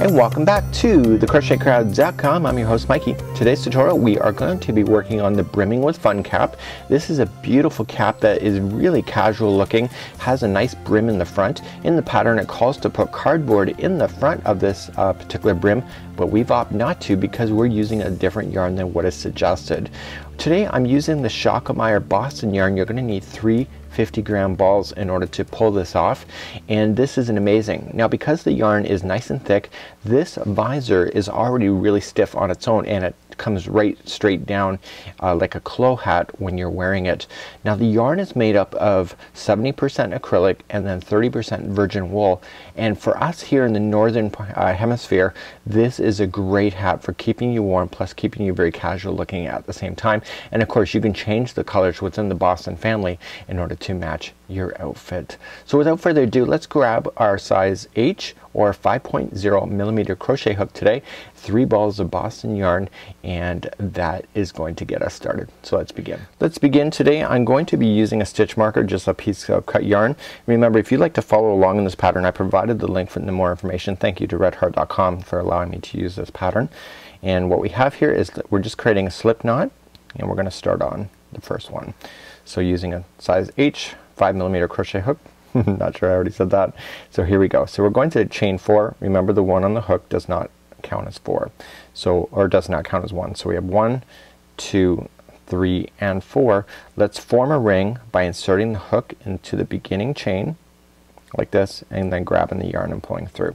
and welcome back to thecrochetcrowd.com. I'm your host Mikey. Today's tutorial we are going to be working on the Brimming with Fun cap. This is a beautiful cap that is really casual looking, has a nice brim in the front. In the pattern it calls to put cardboard in the front of this particular brim, but we've opted not to because we're using a different yarn than what is suggested. Today I'm using the Schachenmayr Boston yarn. You're going to need 3 50-gram balls in order to pull this off, and this is an amazing. Now because the yarn is nice and thick, this visor is already really stiff on its own and it comes right straight down like a Cloche hat when you're wearing it. Now the yarn is made up of 70% acrylic and then 30% virgin wool, and for us here in the northern hemisphere this is a great hat for keeping you warm plus keeping you very casual looking at the same time. And of course you can change the colors within the Boston family in order to match your outfit. So without further ado, let's grab our size H or 5.0 millimeter crochet hook today, 3 balls of Boston yarn, and that is going to get us started. So let's begin. Today I'm going to be using a stitch marker, just a piece of cut yarn. Remember, if you'd like to follow along in this pattern, I provided the link for the more information. Thank you to redheart.com for allowing me to use this pattern. And what we have here is that we're just creating a slip knot, and we're going to start on the first one. So using a size H 5 millimeter crochet hook. Not sure I already said that. So here we go. So we're going to chain 4. Remember, the one on the hook does not count as 4. So, or does not count as 1. So we have 1, 2, 3, and 4. Let's form a ring by inserting the hook into the beginning chain like this, and then grabbing the yarn and pulling through.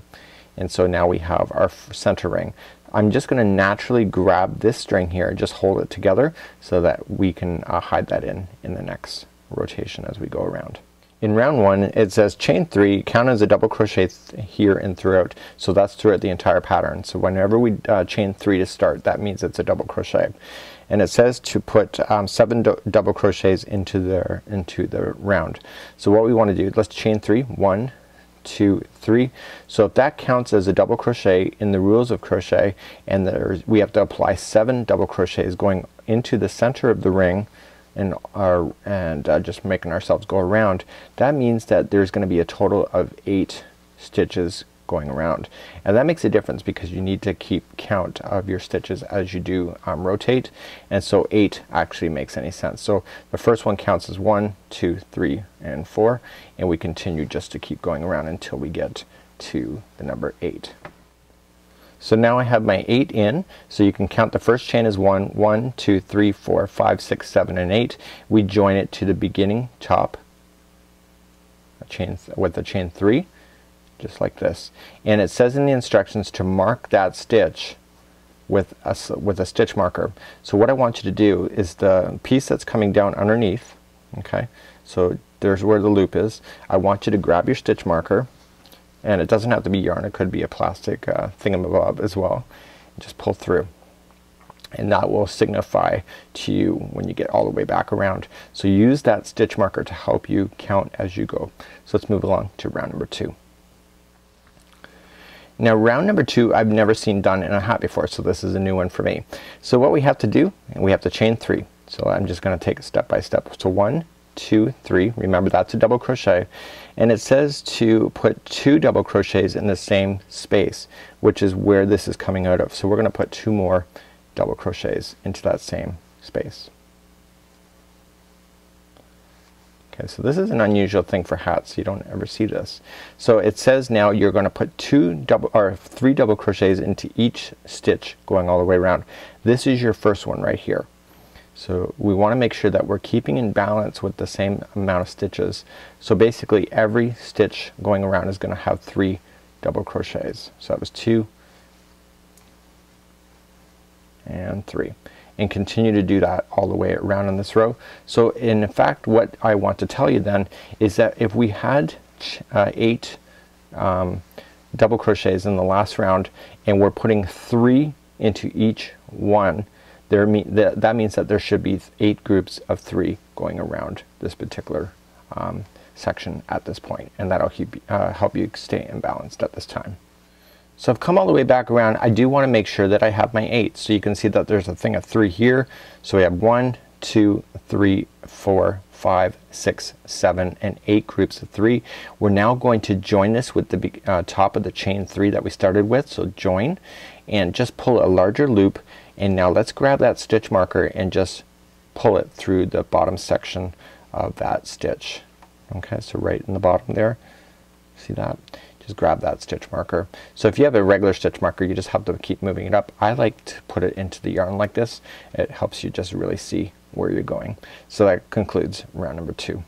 And so now we have our center ring. I'm just going to naturally grab this string here and just hold it together so that we can hide that in the next rotation as we go around. In round 1 it says chain 3, count as a double crochet here and throughout. So that's throughout the entire pattern. So whenever we chain 3 to start, that means it's a double crochet. And it says to put 7 double crochets into the round. So what we want to do, let's chain 3, 1, 2, 3. So if that counts as a double crochet in the rules of crochet, and we have to apply 7 double crochets going into the center of the ring and just making ourselves go around, that means that there's going to be a total of 8 stitches going around. And that makes a difference because you need to keep count of your stitches as you do rotate, and so 8 actually makes any sense. So the first one counts as 1, 2, 3, and 4, and we continue just to keep going around until we get to the number 8. So now I have my 8 in, so you can count the first chain as 1, 1, 2, 3, 4, 5, 6, 7, and 8. We join it to the beginning top chain with the chain 3, just like this. And it says in the instructions to mark that stitch with a stitch marker. So what I want you to do is the piece that's coming down underneath, okay, so there's where the loop is. I want you to grab your stitch marker, and it doesn't have to be yarn, it could be a plastic thingamabob as well. Just pull through, and that will signify to you when you get all the way back around. So use that stitch marker to help you count as you go. So let's move along to round number 2. Now round number 2 I've never seen done in a hat before, so this is a new one for me. So what we have to do, we have to chain 3. So I'm just going to take it step by step. So 1, 2, 3, remember that's a double crochet, and it says to put 2 double crochets in the same space, which is where this is coming out of. So we're going to put 2 more double crochets into that same space. Okay, so this is an unusual thing for hats, you don't ever see this. So it says now you're going to put 3 double crochets into each stitch going all the way around. This is your first one right here. So we want to make sure that we're keeping in balance with the same amount of stitches. So basically every stitch going around is going to have 3 double crochets. So that was 2 and 3. And continue to do that all the way around in this row. So in fact what I want to tell you then is that if we had 8 double crochets in the last round and we're putting 3 into each one, that means that there should be 8 groups of 3 going around this particular section at this point, and that'll help you stay imbalanced at this time. So I've come all the way back around. I do want to make sure that I have my 8. So you can see that there's a thing of 3 here. So we have 1, two, three, four, 5, 6, 7, and 8 groups of 3. We're now going to join this with the top of the chain 3 that we started with. So join and just pull a larger loop, and now let's grab that stitch marker and just pull it through the bottom section of that stitch. Okay, so right in the bottom there, see that? Just grab that stitch marker. So if you have a regular stitch marker, you just have to keep moving it up. I like to put it into the yarn like this. It helps you just really see where you're going. So that concludes round number 2.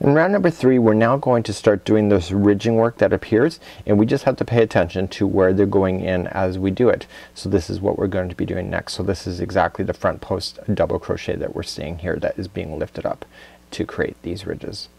In round number 3, we're now going to start doing this ridging work that appears, and we just have to pay attention to where they're going in as we do it. So this is what we're going to be doing next. So this is exactly the front post double crochet that we're seeing here that is being lifted up to create these ridges.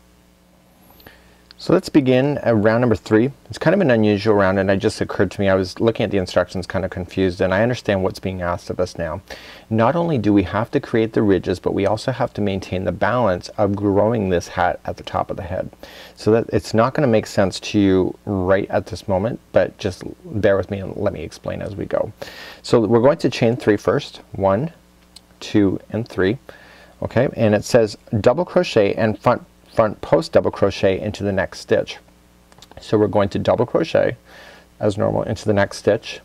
So let's begin at round number 3. It's kind of an unusual round, and it just occurred to me, I was looking at the instructions kind of confused, and I understand what's being asked of us now. Not only do we have to create the ridges, but we also have to maintain the balance of growing this hat at the top of the head. So that it's not going to make sense to you right at this moment, but just bear with me and let me explain as we go. So we're going to chain 3 first. 1, 2, and 3. Okay, and it says double crochet and front post double crochet into the next stitch. So we're going to double crochet as normal into the next stitch,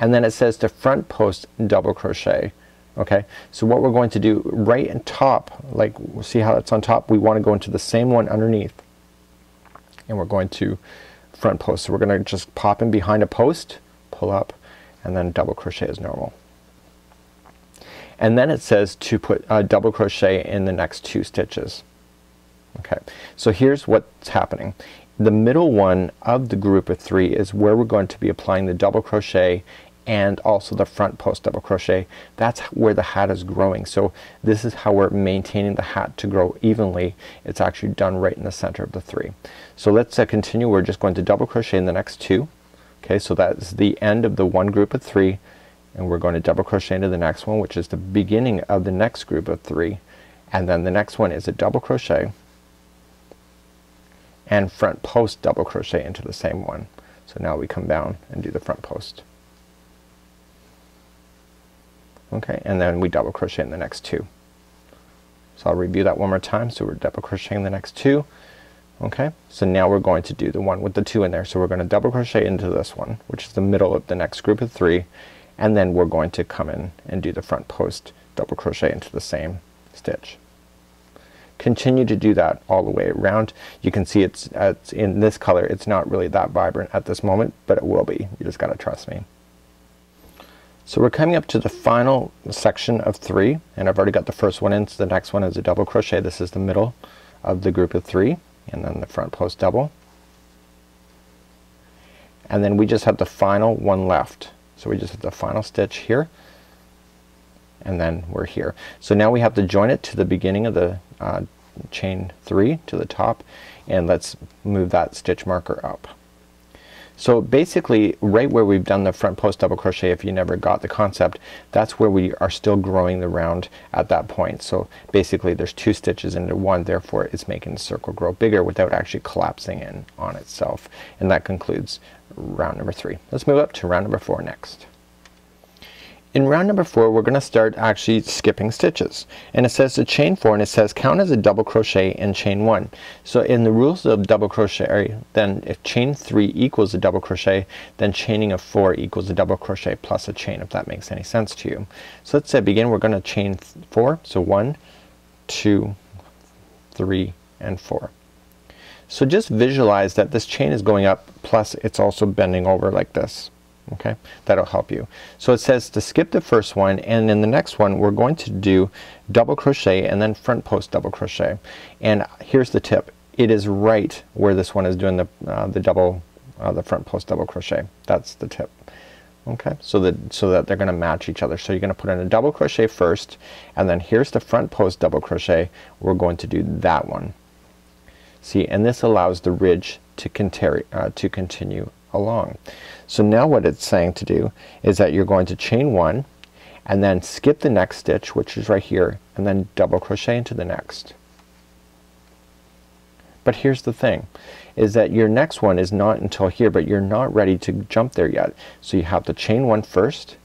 and then it says to front post double crochet. Okay, so what we're going to do right on top, like see how it's on top, we want to go into the same one underneath, and we're going to front post. So we're going to just pop in behind a post, pull up, and then double crochet as normal. And then it says to put double crochet in the next 2 stitches. Okay, so here's what's happening. The middle one of the group of 3 is where we're going to be applying the double crochet and also the front post double crochet. That's where the hat is growing. So this is how we're maintaining the hat to grow evenly. It's actually done right in the center of the 3. So let's continue. We're just going to double crochet in the next 2. Okay, so that's the end of the one group of 3, and we're going to double crochet into the next one, which is the beginning of the next group of 3, and then the next one is a double crochet and front post double crochet into the same one. So now we come down and do the front post. Okay, and then we double crochet in the next 2. So I'll review that one more time. So we're double crocheting the next 2. Okay, so now we're going to do the one with the 2 in there. So we're going to double crochet into this one, which is the middle of the next group of 3, and then we're going to come in and do the front post double crochet into the same stitch. Continue to do that all the way around. You can see it's in this color, it's not really that vibrant at this moment, but it will be. You just gotta trust me. So we're coming up to the final section of 3, and I've already got the first one in, so the next one is a double crochet. This is the middle of the group of 3, and then the front post double, and then we just have the final one left. So we just have the final stitch here, and then we're here. So now we have to join it to the beginning of the chain 3 to the top, and let's move that stitch marker up. So basically right where we've done the front post double crochet, if you never got the concept, that's where we are still growing the round at that point. So basically there's 2 stitches into one, therefore it's making the circle grow bigger without actually collapsing in on itself. And that concludes round number 3. Let's move up to round number 4 next. In round number 4, we're going to start actually skipping stitches, and it says to chain 4, and it says count as a double crochet and chain 1. So in the rules of double crochet, then if chain 3 equals a double crochet, then chaining of 4 equals a double crochet plus a chain, if that makes any sense to you. So let's say begin. We're going to chain 4. So 1, 2, 3, and 4. So just visualize that this chain is going up, plus it's also bending over like this. Okay, that'll help you. So it says to skip the first one, and in the next one we're going to do double crochet and then front post double crochet. And here's the tip. It is right where this one is doing the front post double crochet. That's the tip. Okay, so that they're going to match each other. So you're going to put in a double crochet first, and then here's the front post double crochet. We're going to do that one. See, and this allows the ridge to continue along. So now what it's saying to do is that you're going to chain 1 and then skip the next stitch, which is right here, and then double crochet into the next. But here's the thing, is that your next one is not until here, but you're not ready to jump there yet. So you have to chain 1 first,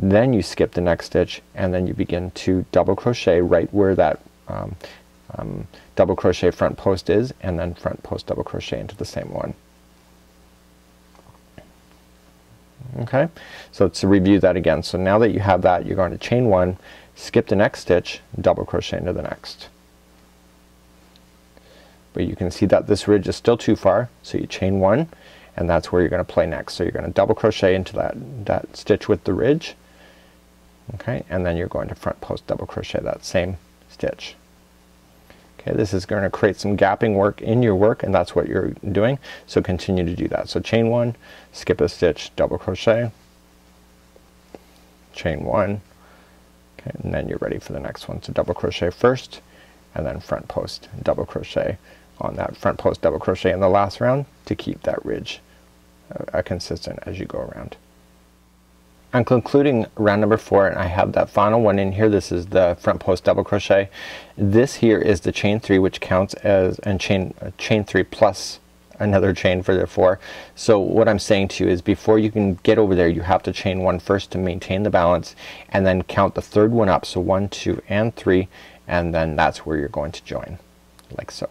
then you skip the next stitch and then you begin to double crochet right where that double crochet front post is, and then front post double crochet into the same one. Okay, so to review that again. So now that you have that, you're going to chain one, skip the next stitch, double crochet into the next. But you can see that this ridge is still too far, so you chain one, and that's where you're going to play next. So you're going to double crochet into that stitch with the ridge, okay, and then you're going to front post double crochet that same stitch. Okay, this is going to create some gapping work in your work, and that's what you're doing, so continue to do that. So chain one, skip a stitch, double crochet, chain one, okay, and then you're ready for the next one. So double crochet first, and then front post double crochet on that front post double crochet in the last round to keep that ridge consistent as you go around. I'm concluding round number 4, and I have that final one in here. This is the front post double crochet. This here is the chain 3, which counts as and chain 3 plus another chain for the 4. So what I'm saying to you is before you can get over there, you have to chain one first to maintain the balance, and then count the third one up. So 1, 2, and 3, and then that's where you're going to join, like so.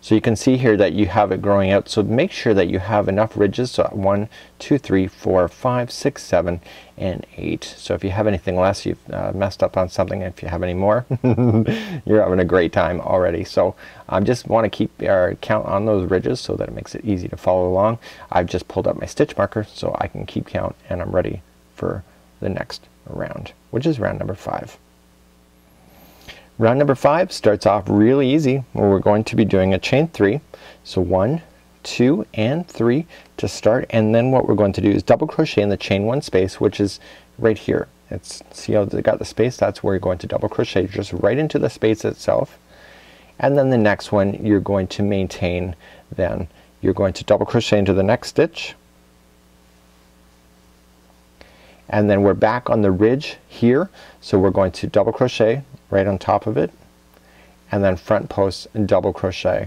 So you can see here that you have it growing out, so make sure that you have enough ridges. So 1, 2, 3, 4, 5, 6, 7, and 8. So if you have anything less, you've messed up on something. If you have any more, you're having a great time already. So I just want to keep our count on those ridges so that it makes it easy to follow along. I've just pulled up my stitch marker so I can keep count, and I'm ready for the next round, which is round number 5. Round number 5 starts off really easy, where we're going to be doing a chain 3. So 1, 2, and 3 to start, and then what we're going to do is double crochet in the chain 1 space, which is right here. It's, see how they got the space? That's where you're going to double crochet, just right into the space itself. And then the next one you're going to maintain, then you're going to double crochet into the next stitch. And then we're back on the ridge here, so we're going to double crochet right on top of it, and then front post and double crochet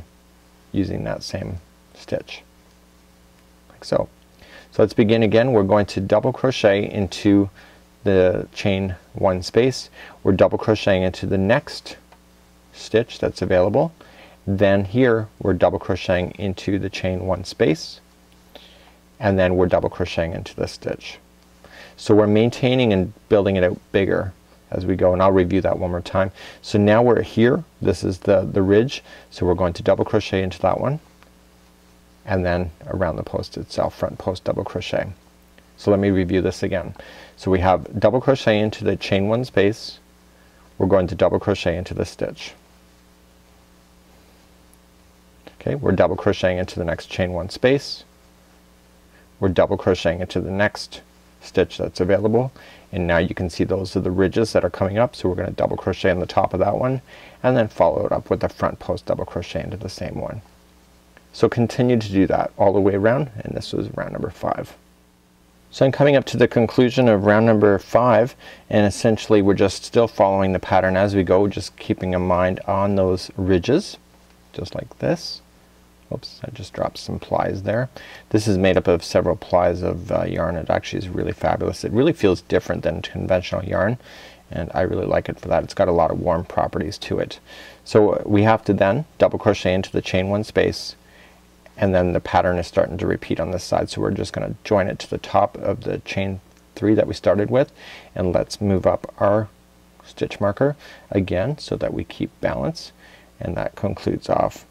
using that same stitch, like so. So let's begin again. We're going to double crochet into the chain 1 space. We're double crocheting into the next stitch that's available. Then here we're double crocheting into the chain 1 space, and then we're double crocheting into this stitch. So we're maintaining and building it out bigger as we go, and I'll review that one more time. So now we're here, this is the ridge, so we're going to double crochet into that one, and then around the post itself, front post double crochet. So let me review this again. So we have double crochet into the chain 1 space, we're going to double crochet into the stitch. Okay, we're double crocheting into the next chain 1 space, we're double crocheting into the next stitch that's available, and now you can see those are the ridges that are coming up, so we're going to double crochet in the top of that one, and then follow it up with the front post double crochet into the same one. So continue to do that all the way around, and this was round number 5. So I'm coming up to the conclusion of round number 5, and essentially we're just still following the pattern as we go, just keeping in mind on those ridges, just like this. Oops, I just dropped some plies there. This is made up of several plies of yarn. It actually is really fabulous. It really feels different than conventional yarn, and I really like it for that. It's got a lot of warm properties to it. So we have to then double crochet into the chain 1 space, and then the pattern is starting to repeat on this side, so we're just going to join it to the top of the chain 3 that we started with, and let's move up our stitch marker again so that we keep balance, and that concludes off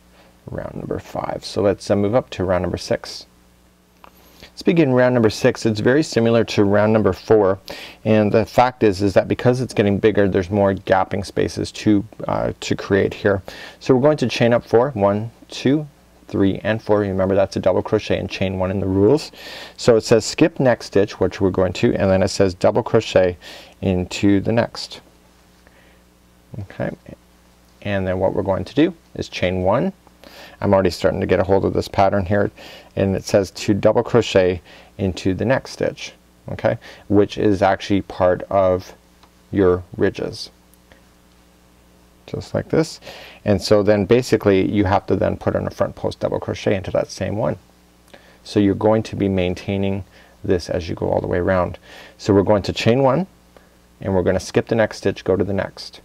round number 5. So let's move up to round number 6. Let's begin round number 6. It's very similar to round number 4, and the fact is that because it's getting bigger, there's more gapping spaces to create here. So we're going to chain up 4, 1, 2, 3, and 4. Remember, that's a double crochet and chain 1 in the rules. So it says skip next stitch, which we're going to, and then it says double crochet into the next. Okay, and then what we're going to do is chain 1. I'm already starting to get a hold of this pattern here, and it says to double crochet into the next stitch, okay, which is actually part of your ridges, just like this. And so then basically you have to then put in a front post double crochet into that same one. So you're going to be maintaining this as you go all the way around. So we're going to chain one and we're going to skip the next stitch, go to the next.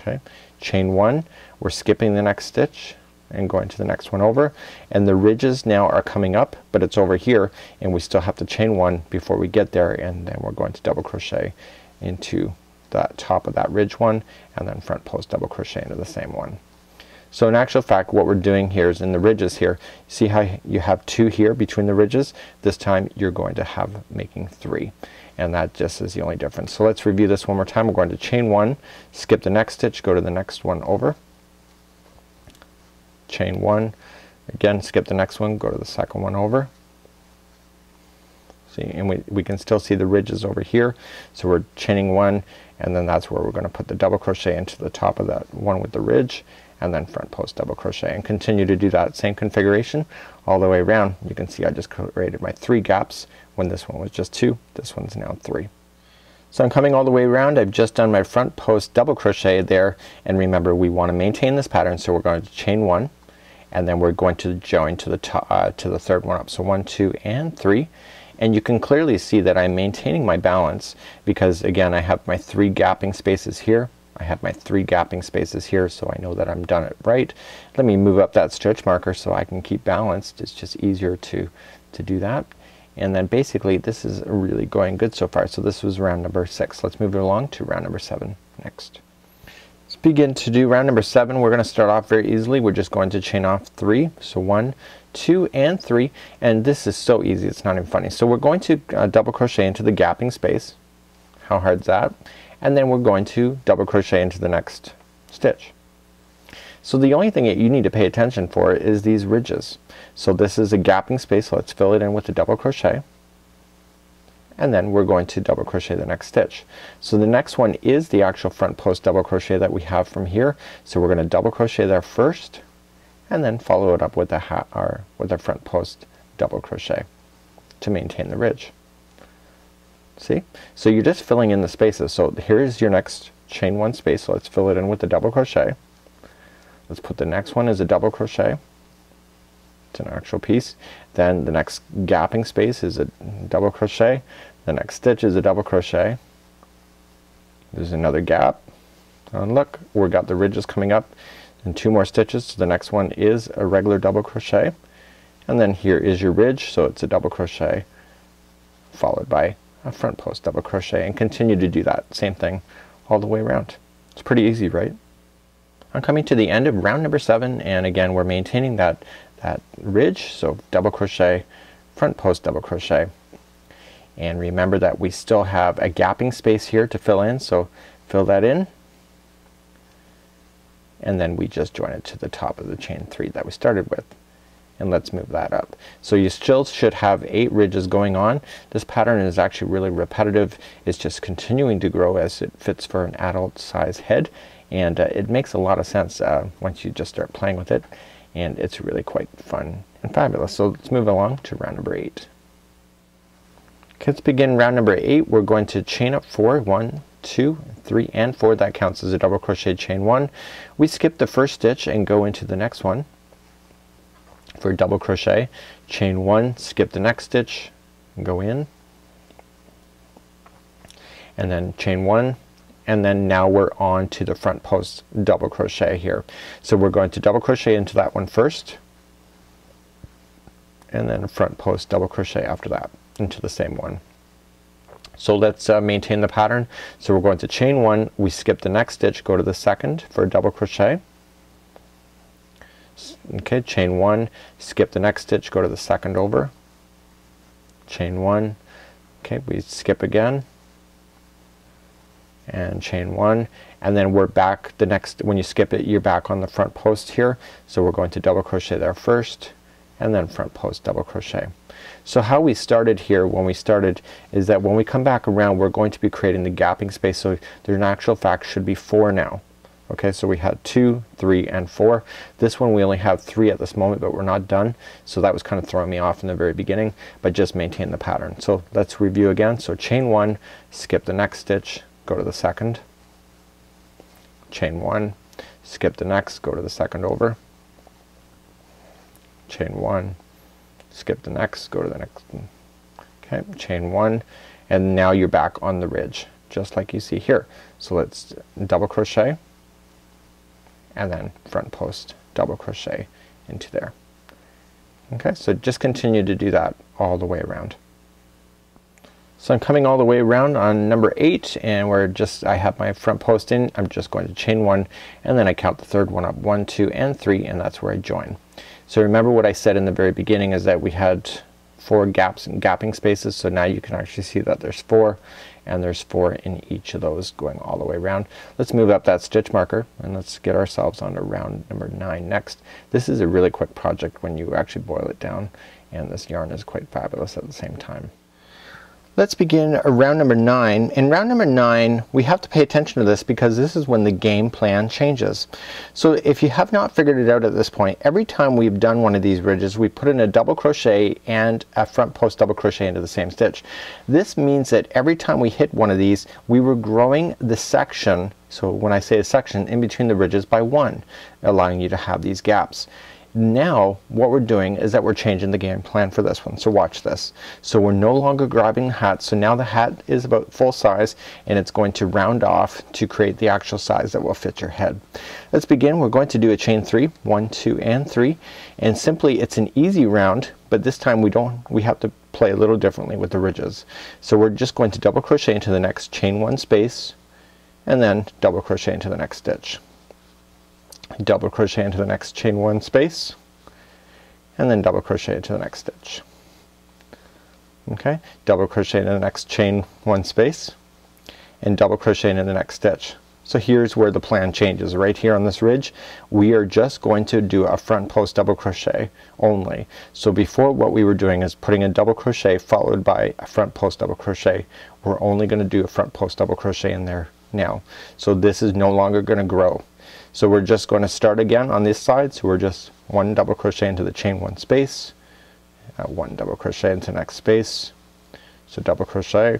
Okay, chain one, we're skipping the next stitch and going to the next one over, and the ridges now are coming up, but it's over here and we still have to chain one before we get there, and then we're going to double crochet into the top of that ridge one and then front post double crochet into the same one. So in actual fact what we're doing here is in the ridges here, see how you have two here between the ridges? This time you're going to have making three, and that just is the only difference. So let's review this one more time. We're going to chain one, skip the next stitch, go to the next one over, chain one again, skip the next one, go to the second one over. See, and we can still see the ridges over here, so we're chaining one and then that's where we're going to put the double crochet into the top of that one with the ridge and then front post double crochet, and continue to do that same configuration all the way around. You can see I just created my three gaps when this one was just two, this one's now three. So I'm coming all the way around, I've just done my front post double crochet there, and remember we want to maintain this pattern, so we're going to chain one and then we're going to join to the top to the third one up. So 1, 2 and three, and you can clearly see that I'm maintaining my balance because again I have my three gapping spaces here, I have my three gapping spaces here, so I know that I'm done it right. Let me move up that stretch marker so I can keep balanced. It's just easier to do that. And then basically this is really going good so far. So this was round number 6. Let's move it along to round number 7 next. Let's begin to do round number 7. We're gonna start off very easily. We're just going to chain off 3. So 1, 2 and 3, and this is so easy it's not even funny. So we're going to double crochet into the gapping space. How hard's that? And then we're going to double crochet into the next stitch. So the only thing that you need to pay attention for is these ridges. So this is a gapping space, so let's fill it in with a double crochet, and then we're going to double crochet the next stitch. So the next one is the actual front post double crochet that we have from here, so we're gonna double crochet there first and then follow it up with a front post double crochet to maintain the ridge. See? So you're just filling in the spaces. So here's your next chain one space, so let's fill it in with a double crochet. Let's put the next one as a double crochet. It's an actual piece. Then the next gapping space is a double crochet. The next stitch is a double crochet. There's another gap. And look, we've got the ridges coming up and two more stitches. So the next one is a regular double crochet. And then here is your ridge, so it's a double crochet followed by a front post double crochet, and continue to do that same thing all the way around. It's pretty easy, right? I'm coming to the end of round number 7, and again we're maintaining that ridge, so double crochet, front post double crochet, and remember that we still have a gapping space here to fill in, so fill that in and then we just join it to the top of the chain 3 that we started with. And let's move that up. So you still should have 8 ridges going on. This pattern is actually really repetitive. It's just continuing to grow as it fits for an adult size head, and it makes a lot of sense once you just start playing with it, and it's really quite fun and fabulous. So let's move along to round number 8. Okay, let's begin round number 8. We're going to chain up 4, 1, 2, 3 and 4. That counts as a double crochet chain 1. We skip the first stitch and go into the next one for a double crochet, chain 1, skip the next stitch and go in, and then chain 1, and then now we're on to the front post double crochet here. So we're going to double crochet into that one first and then front post double crochet after that into the same one. So let's maintain the pattern. So we're going to chain 1, we skip the next stitch, go to the second for a double crochet. Okay, chain 1, skip the next stitch, go to the second over, chain 1, okay, we skip again and chain 1, and then we're back the next, when you skip it you're back on the front post here, so we're going to double crochet there first and then front post double crochet. So how we started here when we started is that when we come back around we're going to be creating the gapping space, so there in actual fact should be 4 now. Okay, so we had 2, 3 and 4. This one we only have 3 at this moment, but we're not done, so that was kind of throwing me off in the very beginning, but just maintain the pattern. So let's review again. So chain 1, skip the next stitch, go to the second, chain 1, skip the next, go to the second over, chain 1, skip the next, go to the next. Okay, chain one, and now you're back on the ridge just like you see here. So let's double crochet and then front post, double crochet into there. Okay, so just continue to do that all the way around. So I'm coming all the way around on number 8, and we're just, I have my front post in, I'm just going to chain one and then I count the third one up, 1, 2, and 3, and that's where I join. So remember what I said in the very beginning is that we had 4 gaps and gapping spaces, so now you can actually see that there's 4, and there's 4 in each of those going all the way around. Let's move up that stitch marker and let's get ourselves on to round number 9 next. This is a really quick project when you actually boil it down, and this yarn is quite fabulous at the same time. Let's begin round number 9. In round number 9 we have to pay attention to this because this is when the game plan changes. So if you have not figured it out at this point, every time we've done one of these ridges we put in a double crochet and a front post double crochet into the same stitch. This means that every time we hit one of these we were growing the section, so when I say a section, in between the ridges by 1, allowing you to have these gaps. Now what we're doing is that we're changing the game plan for this one, so watch this. So we're no longer grabbing the hat, so now the hat is about full size and it's going to round off to create the actual size that will fit your head. Let's begin. We're going to do a chain 3, 1, 2, and 3, and simply it's an easy round, but this time we have to play a little differently with the ridges. So we're just going to double crochet into the next, chain 1 space, and then double crochet into the next stitch. Double crochet into the next, chain 1 space, and then double crochet into the next stitch. Okay, double crochet into the next, chain 1 space, and double crochet into the next stitch. So here's where the plan changes. Right here on this ridge we are just going to do a front post double crochet only. So before, what we were doing is putting a double crochet followed by a front post double crochet. We're only going to do a front post double crochet in there now. So this is no longer going to grow. So we're just going to start again on this side, so we're just 1 double crochet into the chain 1 space, 1 double crochet into the next space, so double crochet,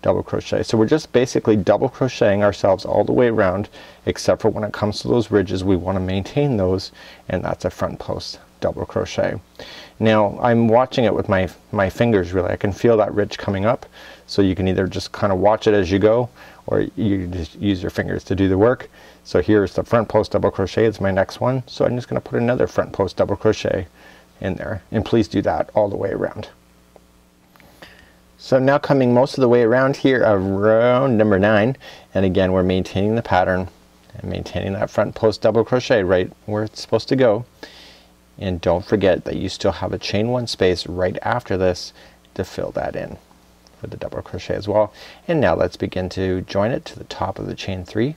double crochet. So we're just basically double crocheting ourselves all the way around, except for when it comes to those ridges we want to maintain those, and that's a front post double crochet. Now I'm watching it with my fingers, really. I can feel that ridge coming up, so you can either just kind of watch it as you go, or you just use your fingers to do the work. So here's the front post double crochet, it's my next one, so I'm just going to put another front post double crochet in there, and please do that all the way around. So now coming most of the way around here of round number 9, and again we're maintaining the pattern and maintaining that front post double crochet right where it's supposed to go. And don't forget that you still have a chain 1 space right after this to fill that in with the double crochet as well. And now let's begin to join it to the top of the chain 3,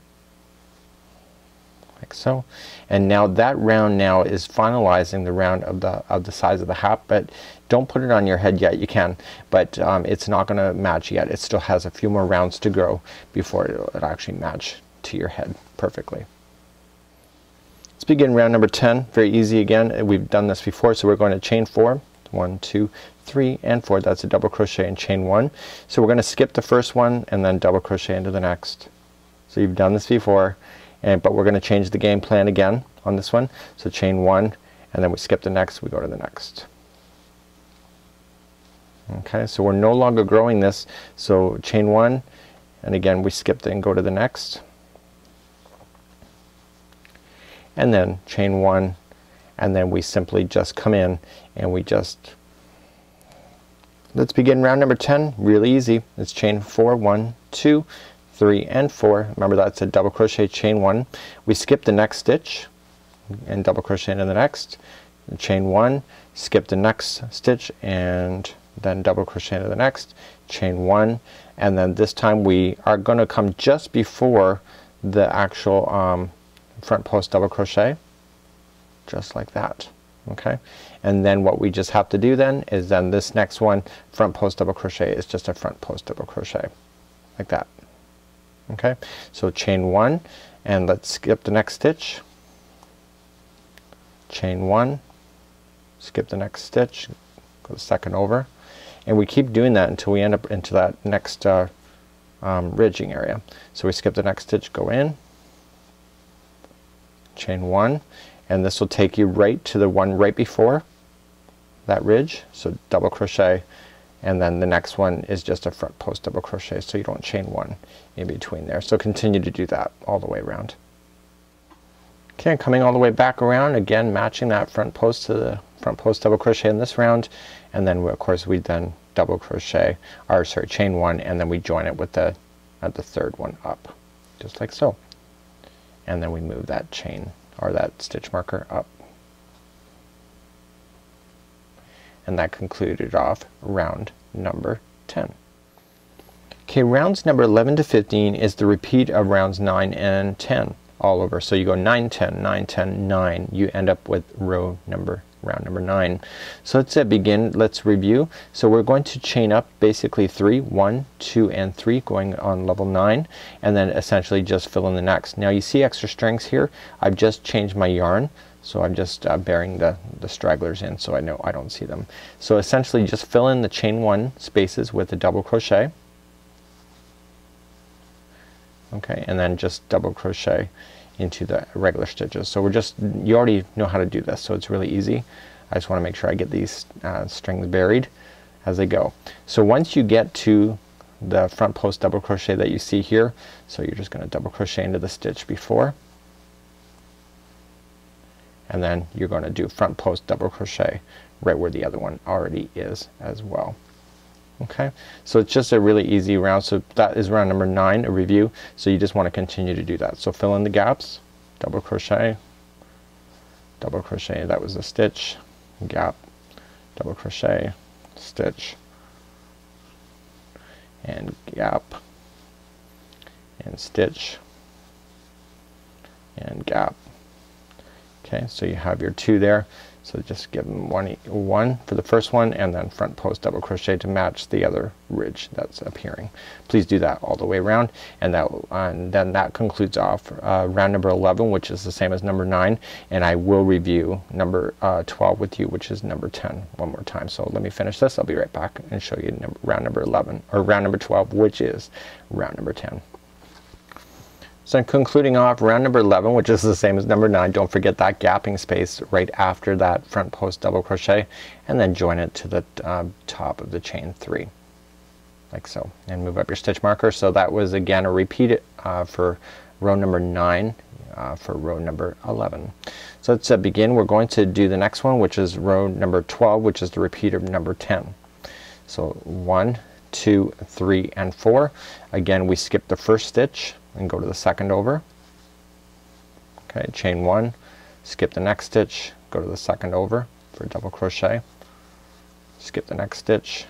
like so. And now that round now is finalizing the round of the size of the hat, but don't put it on your head yet. You can, but it's not going to match yet. It still has a few more rounds to grow before it'll actually match to your head perfectly. Let's begin round number 10. Very easy again. We've done this before, so we're going to chain 4, 1, 2, 3, and 4. That's a double crochet and chain 1. So we're going to skip the first one and then double crochet into the next. So you've done this before, but we're going to change the game plan again on this one. So chain 1, and then we skip the next, we go to the next. Okay, so we're no longer growing this, so chain 1, and again we skip and go to the next, and then chain 1, and then we simply just come in and we just, let's begin round number 10 really easy. It's chain 4, 1, 2, 3, and 4. Remember, that's a double crochet, chain 1. We skip the next stitch and double crochet into the next, chain 1, skip the next stitch and then double crochet into the next, chain 1, and then this time we are going to come just before the actual front post double crochet, just like that. Okay, and then what we just have to do then is then this next one, front post double crochet, is just a front post double crochet like that. Okay, so chain 1, and let's skip the next stitch, chain 1, skip the next stitch, go the second over, and we keep doing that until we end up into that next ridging area. So we skip the next stitch, go in, chain 1, and this will take you right to the one right before, that ridge. So double crochet, and then the next one is just a front post double crochet, so you don't chain one in between there. So continue to do that all the way around. Okay, and coming all the way back around again, matching that front post to the front post double crochet in this round, and then of course we then double crochet, or sorry, chain one, and then we join it with the at the third one up, just like so. And then we move that chain or that stitch marker up. And that concluded off round number 10. Okay, rounds number 11 to 15 is the repeat of rounds 9 and 10 all over. So you go 9, 10, 9, 10, 9. You end up with round number 9. So let's begin. Let's review. So we're going to chain up basically 3, 1, 2, and 3 going on level 9, and then essentially just fill in the next. Now you see extra strings here. I've just changed my yarn, so I'm just burying the stragglers in so I know I don't see them. So essentially just fill in the chain 1 spaces with a double crochet. Okay, and then just double crochet into the regular stitches. So we're just, you already know how to do this, so it's really easy. I just want to make sure I get these strings buried as they go. So once you get to the front post double crochet that you see here, so you're just going to double crochet into the stitch before, and then you're going to do front post double crochet right where the other one already is as well. Okay, so it's just a really easy round. So that is round number 9, a review. So you just want to continue to do that. So fill in the gaps, double crochet, that was a stitch, gap, double crochet, stitch, and gap, and stitch, and gap. Okay, so you have your 2 there. So just give them one for the first one, and then front post double crochet to match the other ridge that's appearing. Please do that all the way around, and that then that concludes off round number 11, which is the same as number 9, and I will review number 12 with you, which is number 10, one more time. So let me finish this. I'll be right back and show you round number 11, or round number 12, which is round number 10. So I'm concluding off round number 11, which is the same as number 9. Don't forget that gapping space right after that front post double crochet, and then join it to the top of the chain 3, like so, and move up your stitch marker. So that was again a repeat for row number 9 for row number 11. So let's begin. We're going to do the next one, which is row number 12, which is the repeat of number 10. So 1, 2, 3, and 4. Again, we skip the first stitch and go to the second over. Okay, chain 1, skip the next stitch, go to the second over for a double crochet, skip the next stitch,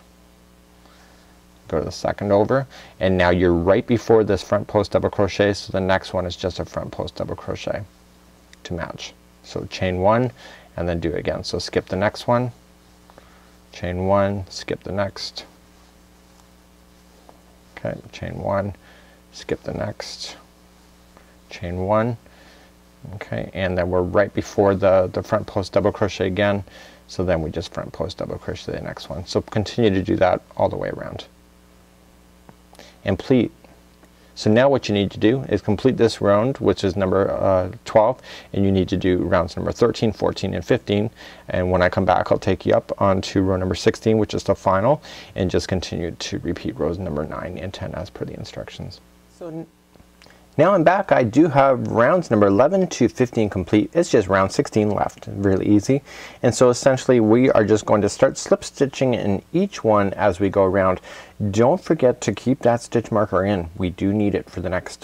go to the second over, and now you're right before this front post double crochet, so the next one is just a front post double crochet to match. So chain 1 and then do it again. So skip the next one, chain 1, skip the next, okay, chain 1, skip the next, chain 1, okay, and then we're right before the front post double crochet again, so then we just front post double crochet the next one. So continue to do that all the way around. And pleat. So now what you need to do is complete this round, which is number 12, and you need to do rounds number 13, 14, and 15, and when I come back I'll take you up onto row number 16, which is the final, and just continue to repeat rows number 9 and 10 as per the instructions. So now I'm back. I do have rounds number 11 to 15 complete. It's just round 16 left. Really easy. And so essentially we are just going to start slip stitching in each one as we go around. Don't forget to keep that stitch marker in. We do need it for the next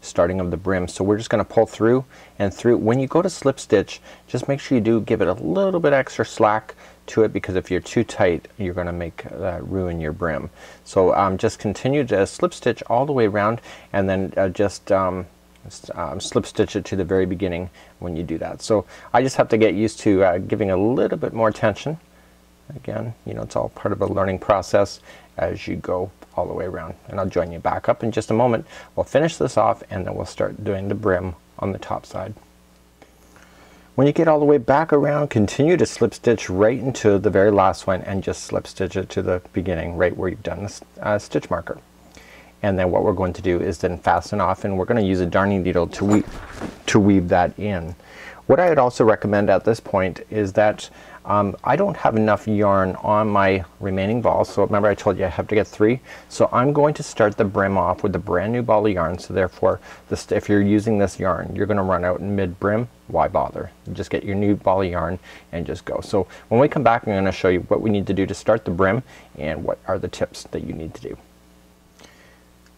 starting of the brim. So we're just going to pull through and through. When you go to slip stitch, just make sure you do give it a little bit extra slack to it, because if you're too tight you're going to make ruin your brim. So just continue to slip stitch all the way around, and then just slip stitch it to the very beginning when you do that. So I just have to get used to giving a little bit more attention. Again, you know, it's all part of a learning process as you go all the way around, and I'll join you back up in just a moment. We'll finish this off and then we'll start doing the brim on the top side. When you get all the way back around, continue to slip stitch right into the very last one, and just slip stitch it to the beginning right where you've done this stitch marker. And then what we're going to do is then fasten off, and we're going to use a darning needle to weave that in. What I would also recommend at this point is that I don't have enough yarn on my remaining ball, so remember I told you I have to get 3. So I'm going to start the brim off with a brand new ball of yarn, so therefore this, if you're using this yarn, you're gonna run out in mid-brim. Why bother? You just get your new ball of yarn and just go. So when we come back, I'm gonna show you what we need to do to start the brim and what are the tips that you need to do.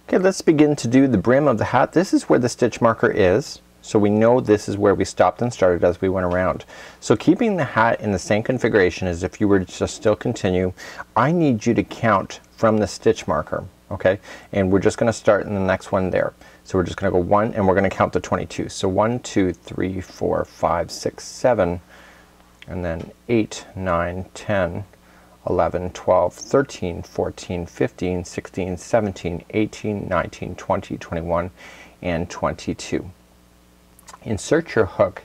Okay, let's begin to do the brim of the hat. This is where the stitch marker is. So we know this is where we stopped and started as we went around. So keeping the hat in the same configuration as if you were to still continue, I need you to count from the stitch marker, okay? And we're just gonna start in the next one there. So we're just gonna go 1 and we're gonna count to 22. So 1, 2, 3, 4, 5, 6, 7, and then 8, 9, 10, 11, 12, 13, 14, 15, 16, 17, 18, 19, 20, 21, and 22. Insert your hook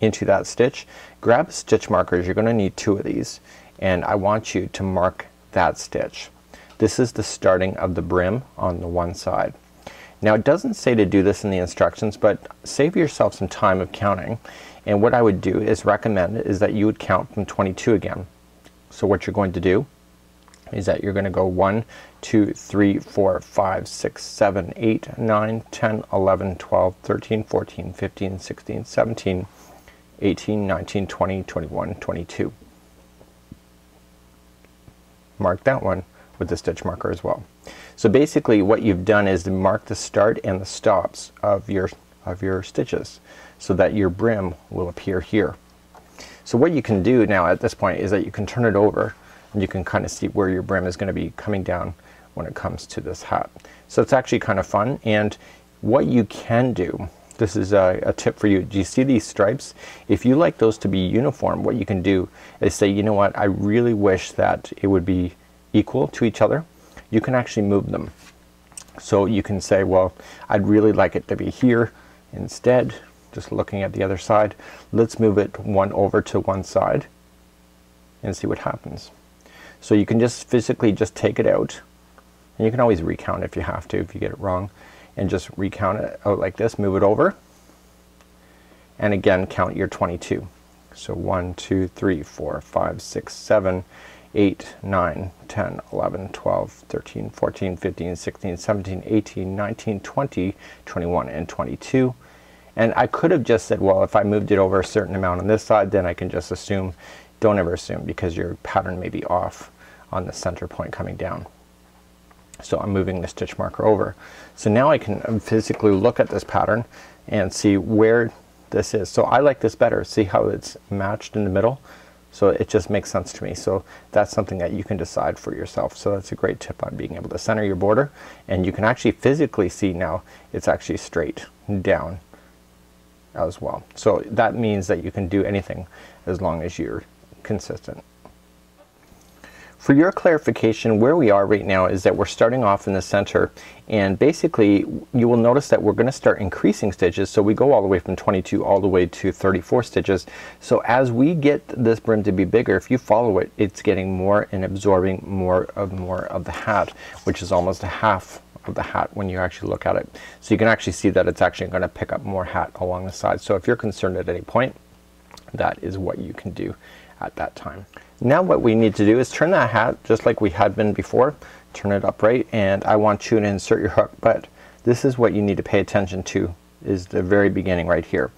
into that stitch, grab stitch markers, you're going to need 2 of these, and I want you to mark that stitch. This is the starting of the brim on the one side. Now it doesn't say to do this in the instructions, but save yourself some time of counting, and what I would do is recommend is that you would count from 22 again. So what you're going to do is that you're going to go 1, 2, 3, 4, 5, 6, 7, 8, 9, 10, 11, 12, 13, 14, 15, 16, 17, 18, 19, 20, 21, 22. Mark that one with the stitch marker as well. So basically what you've done is to mark the start and the stops of your stitches so that your brim will appear here. So what you can do now at this point is that you can turn it over and you can kind of see where your brim is going to be coming down when it comes to this hat. So it's actually kind of fun, and what you can do, this is a tip for you. Do you see these stripes? If you like those to be uniform, what you can do is say, you know what, I really wish that it would be equal to each other. You can actually move them. So you can say, well, I'd really like it to be here instead, just looking at the other side. Let's move it one over to one side and see what happens. So you can just physically just take it out, and you can always recount if you have to, if you get it wrong, and just recount it out like this, move it over, and again count your 22. So 1, 2, 3, 4, 5, 6, 7, 8, 9, 10, 11, 12, 13, 14, 15, 16, 17, 18, 19, 20, 21, and 22. And I could have just said, well, if I moved it over a certain amount on this side, then I can just assume. Don't ever assume, because your pattern may be off on the center point coming down. So I'm moving the stitch marker over. So now I can physically look at this pattern and see where this is. So I like this better. See how it's matched in the middle? So it just makes sense to me. So that's something that you can decide for yourself. So that's a great tip on being able to center your border, and you can actually physically see now it's actually straight down as well. So that means that you can do anything as long as you're consistent. For your clarification, where we are right now is that we're starting off in the center, and basically you will notice that we're going to start increasing stitches. So we go all the way from 22 all the way to 34 stitches. So as we get this brim to be bigger, if you follow it, it's getting more and absorbing more of the hat, which is almost a half of the hat when you actually look at it. So you can actually see that it's actually going to pick up more hat along the side. So if you're concerned at any point, that is what you can do at that time. Now what we need to do is turn that hat just like we had been before, turn it upright, and I want you to insert your hook, but this is what you need to pay attention to, is the very beginning right here,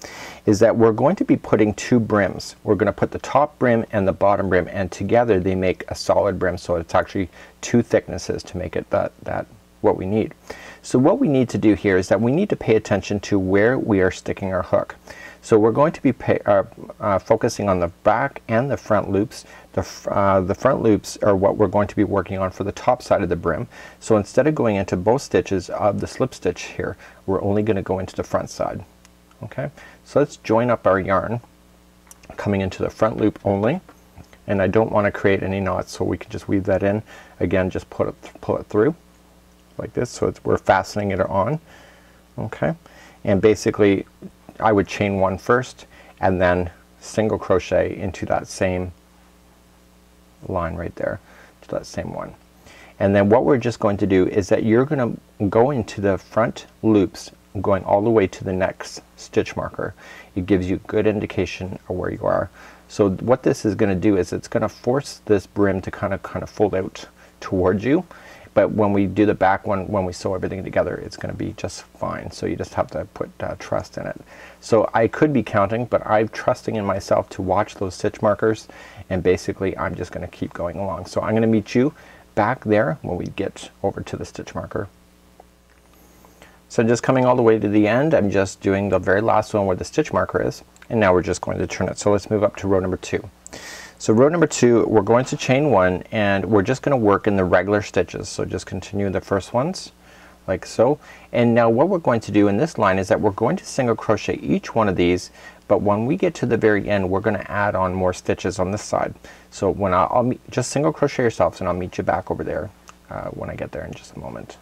is that we're going to be putting 2 brims. We're going to put the top brim and the bottom brim, and together they make a solid brim, so it's actually 2 thicknesses to make it that what we need. So what we need to do here is that we need to pay attention to where we are sticking our hook. So we're going to be focusing on the back and the front loops. The front loops are what we're going to be working on for the top side of the brim. So instead of going into both stitches of the slip stitch here, we're only going to go into the front side. Okay, so let's join up our yarn coming into the front loop only, and I don't want to create any knots, so we can just weave that in. Again, just pull it through like this, so it's, we're fastening it on. Okay, and basically I would chain 1 first and then single crochet into that same line right there, to that same one. And then what we're just going to do is that you're going to go into the front loops going all the way to the next stitch marker. It gives you good indication of where you are. So what this is going to do is it's going to force this brim to kind of fold out towards you, but when we do the back one, when we sew everything together, it's going to be just fine. So you just have to put trust in it. So I could be counting, but I'm trusting in myself to watch those stitch markers, and basically I'm just going to keep going along. So I'm going to meet you back there when we get over to the stitch marker. So just coming all the way to the end, I'm just doing the very last one where the stitch marker is, and now we're just going to turn it. So let's move up to row number 2. So row number 2, we're going to chain 1, and we're just going to work in the regular stitches. So just continue the first ones like so. And now what we're going to do in this line is that we're going to single crochet each one of these, but when we get to the very end, we're going to add on more stitches on this side. So when I'll just single crochet yourselves, and I'll meet you back over there when I get there in just a moment.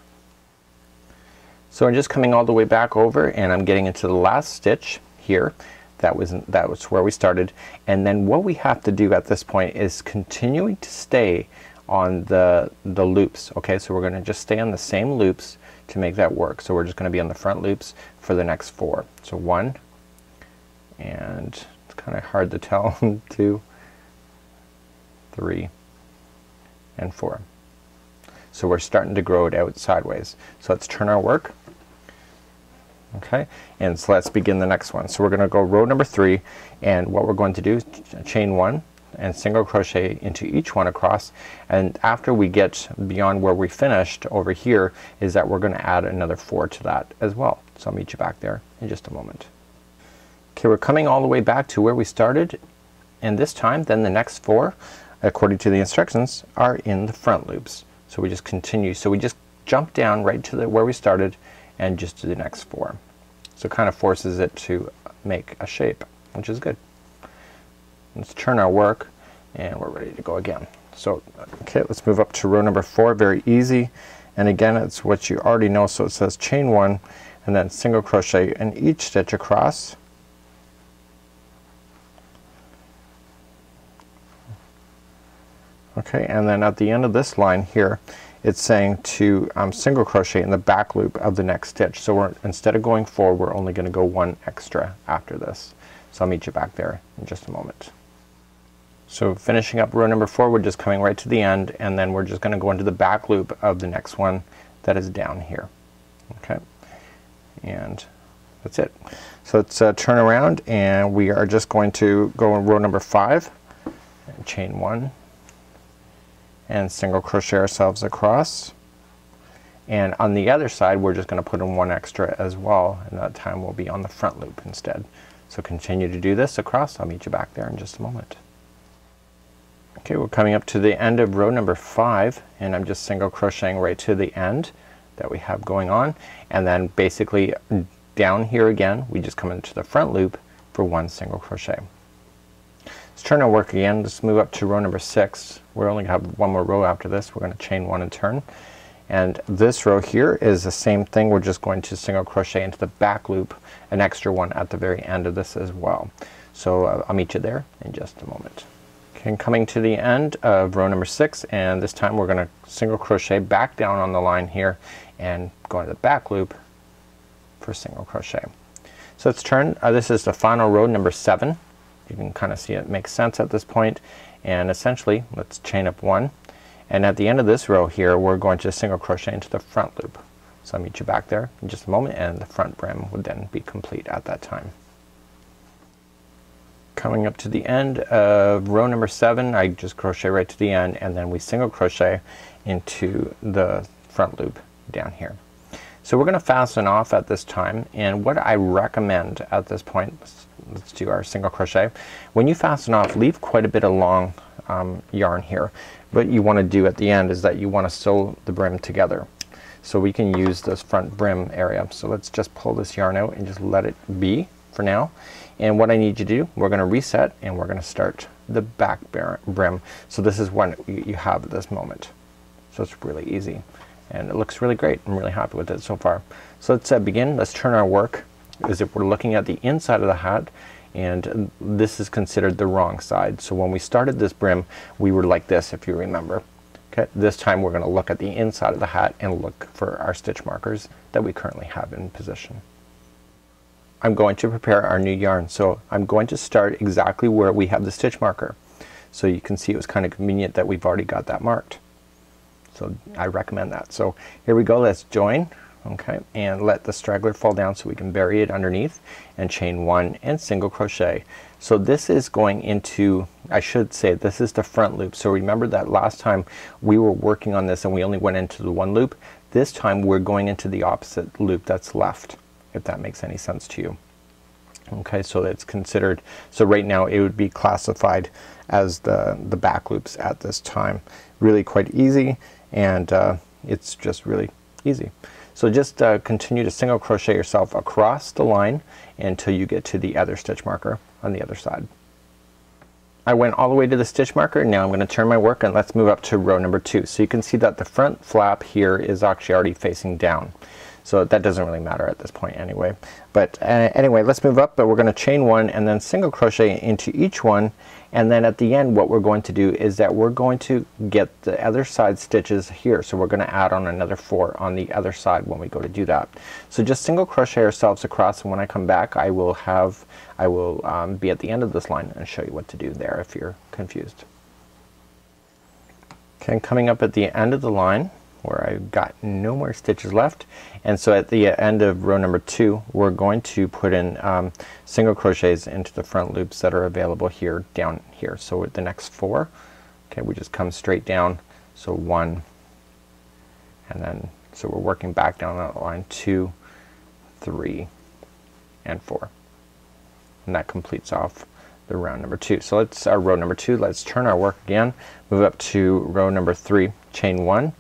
So I'm just coming all the way back over, and I'm getting into the last stitch here. That was where we started, and then what we have to do at this point is continuing to stay on the loops. Okay, so we're going to just stay on the same loops to make that work. So we're just going to be on the front loops for the next 4. So 1, and it's kind of hard to tell, 2, 3, and 4. So we're starting to grow it out sideways. So let's turn our work. Okay, and so let's begin the next one. So we're going to go row number 3, and what we're going to do is chain 1 and single crochet into each one across, and after we get beyond where we finished over here is that we're going to add another 4 to that as well. So I'll meet you back there in just a moment. Okay, we're coming all the way back to where we started, and this time then the next 4, according to the instructions, are in the front loops. So we just continue. So we just jump down right to where we started and just do the next 4. So it kind of forces it to make a shape, which is good. Let's turn our work, and we're ready to go again. So okay, let's move up to row number 4. Very easy, and again it's what you already know. So it says chain 1 and then single crochet in each stitch across. Okay, and then at the end of this line here it's saying to single crochet in the back loop of the next stitch. So we're, instead of going 4, we're only going to go 1 extra after this. So I'll meet you back there in just a moment. So finishing up row number 4, we're just coming right to the end, and then we're just going to go into the back loop of the next one that is down here. Okay, and that's it. So let's turn around, and we are just going to go in row number 5 and chain 1 and single crochet ourselves across, and on the other side we're just going to put in 1 extra as well, and that time we'll be on the front loop instead. So continue to do this across. I'll meet you back there in just a moment. Okay, we're coming up to the end of row number 5, and I'm just single crocheting right to the end that we have going on, and then basically down here again we just come into the front loop for 1 single crochet. Let's turn our work again. Let's move up to row number 6. We're only going to have 1 more row after this. We're going to chain 1 and turn, and this row here is the same thing. We're just going to single crochet into the back loop, an extra 1 at the very end of this as well. So I'll meet you there in just a moment. Okay, and coming to the end of row number 6, and this time we're going to single crochet back down on the line here and go into the back loop for single crochet. So let's turn. This is the final row, number 7. You can kind of see it makes sense at this point, and essentially let's chain up 1, and at the end of this row here we're going to single crochet into the front loop. So I'll meet you back there in just a moment, and the front brim would then be complete at that time. Coming up to the end of row number 7, I just crochet right to the end, and then we single crochet into the front loop down here. So we're going to fasten off at this time, and what I recommend at this point, let's do our single crochet. When you fasten off, leave quite a bit of long yarn here. What you want to do at the end is that you want to sew the brim together. So we can use this front brim area. So let's just pull this yarn out and just let it be for now. And what I need you to do, we're going to reset, and we're going to start the back brim. So this is what you have at this moment. So it's really easy, and it looks really great. I'm really happy with it so far. So let's begin. Let's turn our work as if we're looking at the inside of the hat, and this is considered the wrong side. So when we started this brim we were like this, if you remember. Okay, this time we're going to look at the inside of the hat and look for our stitch markers that we currently have in position. I'm going to prepare our new yarn. So I'm going to start exactly where we have the stitch marker. So you can see it was kind of convenient that we've already got that marked. So I recommend that. So here we go, let's join. Okay, and let the straggler fall down so we can bury it underneath and chain one and single crochet. So this is going into, I should say, this is the front loop. So remember that last time we were working on this and we only went into the one loop. This time we're going into the opposite loop that's left, if that makes any sense to you. Okay, so it's considered, so right now it would be classified as the back loops at this time. Really quite easy, and it's just really easy. So just continue to single crochet yourself across the line until you get to the other stitch marker on the other side. I went all the way to the stitch marker. Now I'm going to turn my work and let's move up to row number 2. So you can see that the front flap here is actually already facing down. So that doesn't really matter at this point anyway. But anyway, let's move up, but we're going to chain one and then single crochet into each one, and then at the end what we're going to do is that we're going to get the other side stitches here. So we're going to add on another 4 on the other side when we go to do that. So just single crochet ourselves across, and when I come back I will be at the end of this line and show you what to do there if you're confused. Okay, coming up at the end of the line where I've got no more stitches left, and so at the end of row number 2 we're going to put in single crochets into the front loops that are available here down here. So with the next 4, okay, we just come straight down, so 1, and then so we're working back down that line, 2, 3, and 4, and that completes off the round number 2. So let's row number 2, let's turn our work again, move up to row number 3, chain 1,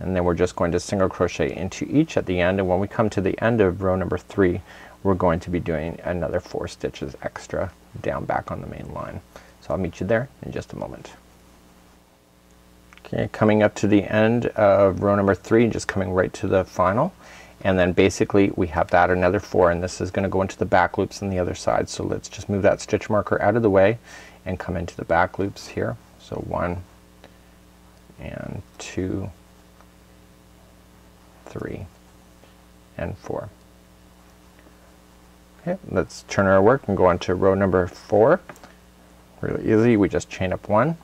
and then we're just going to single crochet into each at the end, and when we come to the end of row number 3 we're going to be doing another 4 stitches extra down back on the main line. So I'll meet you there in just a moment. Okay, coming up to the end of row number 3, just coming right to the final, and then basically we have to add another 4, and this is going to go into the back loops on the other side. So let's just move that stitch marker out of the way and come into the back loops here. So 1 and 2, 3 and 4. Okay, let's turn our work and go on to row number 4. Really easy, we just chain up 1,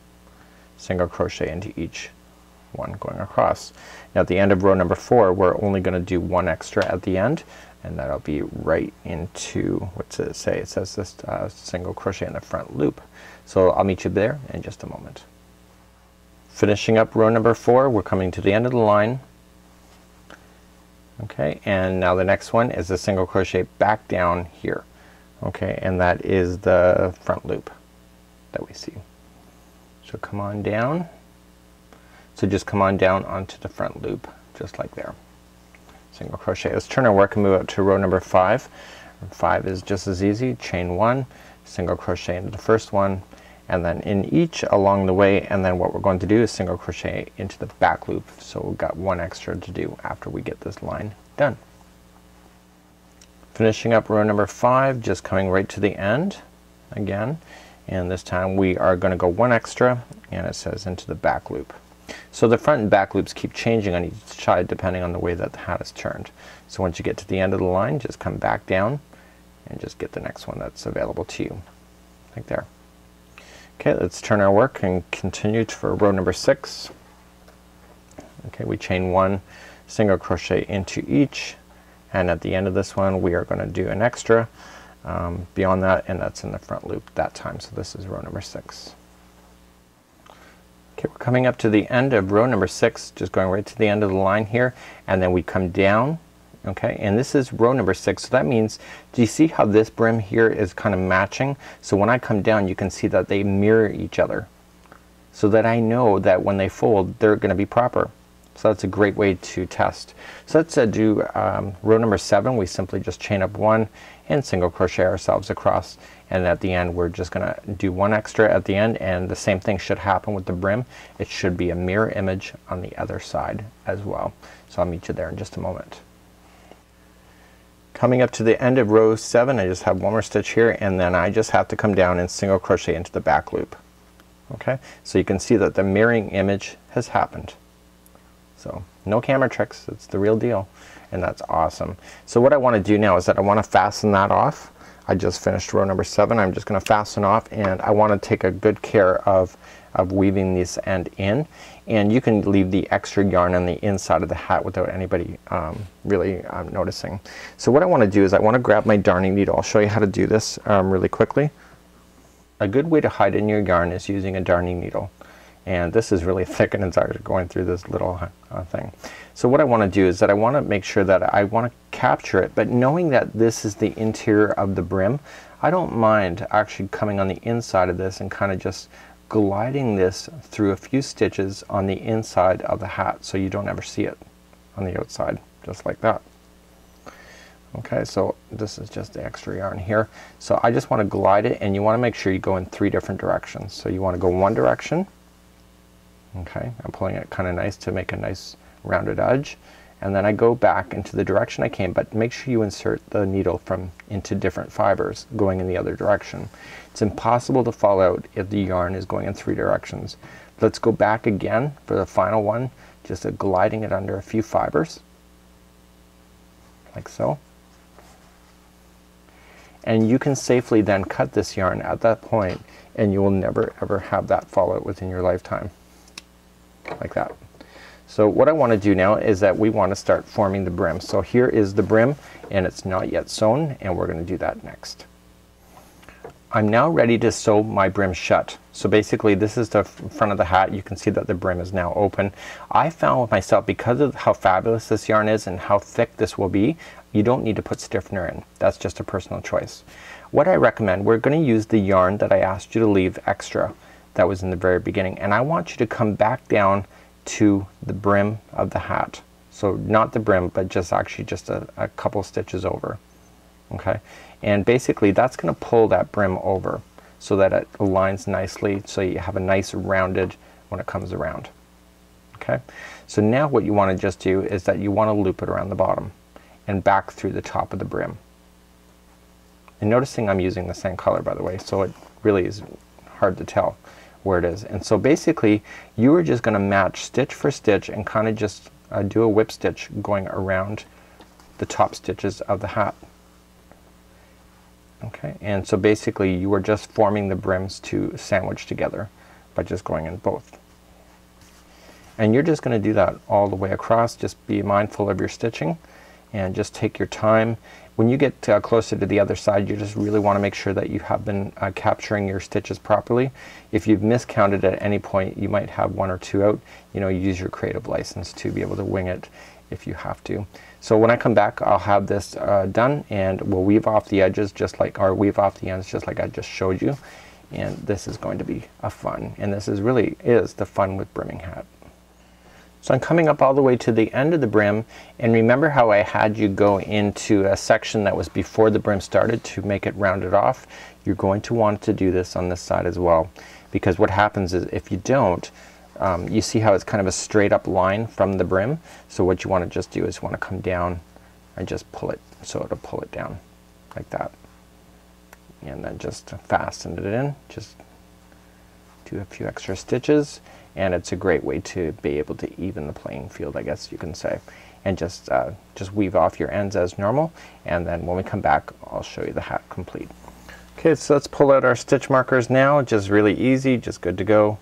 single crochet into each one going across. Now at the end of row number 4 we're only going to do 1 extra at the end, and that'll be right into, what's it say, it says this single crochet in the front loop. So I'll meet you there in just a moment. Finishing up row number 4, we're coming to the end of the line. Okay, and now the next one is a single crochet back down here. Okay, and that is the front loop that we see. So come on down. So just come on down onto the front loop, just like there. Single crochet. Let's turn our work and move up to row number 5. 5 is just as easy. Chain 1, single crochet into the first one, and then in each along the way, and then what we're going to do is single crochet into the back loop. So we've got 1 extra to do after we get this line done. Finishing up row number 5, just coming right to the end again, and this time we are going to go 1 extra, and it says into the back loop. So the front and back loops keep changing on each side depending on the way that the hat is turned. So once you get to the end of the line just come back down and just get the next one that's available to you, like there. Okay, let's turn our work and continue for row number 6. Okay, we chain 1, single crochet into each, and at the end of this one we are going to do an extra beyond that, and that's in the front loop that time. So this is row number 6. Okay, we're coming up to the end of row number 6, just going right to the end of the line here, and then we come down. Okay, and this is row number 6, so that means, do you see how this brim here is kind of matching? So when I come down you can see that they mirror each other, so that I know that when they fold they're going to be proper. So that's a great way to test. So let's do row number 7. We simply just chain up 1 and single crochet ourselves across, and at the end we're just going to do 1 extra at the end, and the same thing should happen with the brim. It should be a mirror image on the other side as well. So I'll meet you there in just a moment. Coming up to the end of row 7, I just have 1 more stitch here, and then I just have to come down and single crochet into the back loop. Okay, so you can see that the mirroring image has happened. So no camera tricks, it's the real deal. and that's awesome. So what I want to do now is that I want to fasten that off. I just finished row number 7. I'm just going to fasten off, and I want to take a good care of weaving this end in, and you can leave the extra yarn on the inside of the hat without anybody really noticing. So what I want to do is I want to grab my darning needle. I'll show you how to do this really quickly. A good way to hide in your yarn is using a darning needle, and this is really thick and it's going through this little thing. So what I want to do is that I want to make sure that I want to capture it, but knowing that this is the interior of the brim, I don't mind actually coming on the inside of this and kind of just gliding this through a few stitches on the inside of the hat so you don't ever see it on the outside, just like that. Okay, so this is just the extra yarn here. So I just want to glide it, and you want to make sure you go in 3 different directions. So you want to go one direction, okay, I'm pulling it kind of nice to make a nice rounded edge, and then I go back into the direction I came, but make sure you insert the needle from into different fibers going in the other direction. It's impossible to fall out if the yarn is going in 3 directions. Let's go back again for the final one, just gliding it under a few fibers like so, and you can safely then cut this yarn at that point, and you will never ever have that fallout within your lifetime, like that. So what I want to do now is that we want to start forming the brim. So here is the brim, and it's not yet sewn, and we're going to do that next. I'm now ready to sew my brim shut. So basically this is the front of the hat. You can see that the brim is now open. I found with myself, because of how fabulous this yarn is and how thick this will be, you don't need to put stiffener in. That's just a personal choice. What I recommend, we're going to use the yarn that I asked you to leave extra that was in the very beginning, and I want you to come back down to the brim of the hat. So not the brim, but just actually just a couple stitches over, okay? And basically that's going to pull that brim over so that it aligns nicely, so you have a nice rounded when it comes around, okay? So now what you want to just do is that you want to loop it around the bottom and back through the top of the brim. And noticing I'm using the same color, by the way, so it really is hard to tell where it is. And so basically you are just going to match stitch for stitch and kind of just do a whip stitch going around the top stitches of the hat. Okay, and so basically you are just forming the brims to sandwich together by just going in both. And you're just going to do that all the way across. Just be mindful of your stitching and just take your time. When you get closer to the other side, you just really want to make sure that you have been capturing your stitches properly. If you've miscounted at any point, you might have 1 or 2 out. You know, use your creative license to be able to wing it if you have to. So when I come back, I'll have this done, and we'll weave off the edges just like, or weave off the ends just like I just showed you. And this is going to be a fun, and this is really is the fun with brimming hat. So I'm coming up all the way to the end of the brim, and remember how I had you go into a section that was before the brim started to make it rounded off? You're going to want to do this on this side as well, because what happens is if you don't, you see how it's kind of a straight up line from the brim. So what you want to just do is you want to come down and just pull it, so it'll pull it down like that, and then just fasten it in, just do a few extra stitches. And it's a great way to be able to even the playing field, I guess you can say, and just weave off your ends as normal, and then when we come back I'll show you the hat complete. Okay, so let's pull out our stitch markers now. Just really easy, just good to go,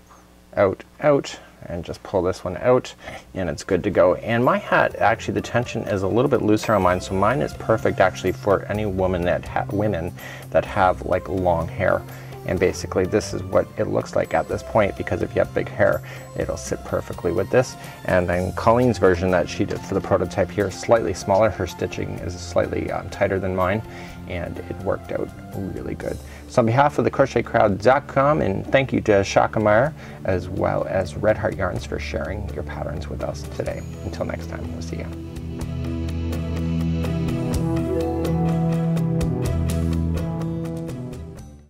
out, out, and just pull this one out, and it's good to go. And my hat, actually the tension is a little bit looser on mine, so mine is perfect actually for any woman that women that have like long hair. And basically this is what it looks like at this point, because if you have big hair it'll sit perfectly with this. And then Colleen's version that she did for the prototype here is slightly smaller. Her stitching is slightly tighter than mine, and it worked out really good. So on behalf of thecrochetcrowd.com, and thank you to Schachenmayr as well as Red Heart Yarns for sharing your patterns with us today. Until next time, we'll see you.